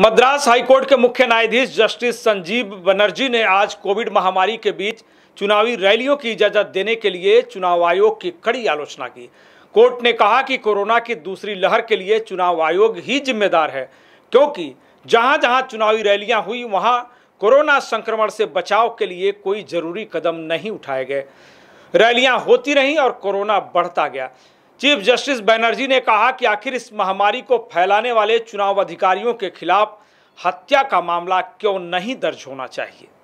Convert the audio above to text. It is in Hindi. मद्रास हाई कोर्ट के मुख्य न्यायाधीश जस्टिस संजीव बनर्जी ने आज कोविड महामारी के बीच चुनावी रैलियों की इजाजत देने के लिए चुनाव आयोग की कड़ी आलोचना की। कोर्ट ने कहा कि कोरोना की दूसरी लहर के लिए चुनाव आयोग ही जिम्मेदार है, क्योंकि जहां जहां चुनावी रैलियां हुई वहां कोरोना संक्रमण से बचाव के लिए कोई जरूरी कदम नहीं उठाए गए। रैलियाँ होती रहीं और कोरोना बढ़ता गया। चीफ जस्टिस बनर्जी ने कहा कि आखिर इस महामारी को फैलाने वाले चुनाव अधिकारियों के खिलाफ हत्या का मामला क्यों नहीं दर्ज होना चाहिए।